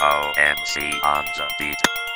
MC on the beat.